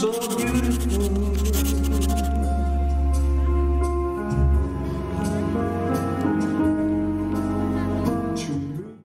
so beautiful.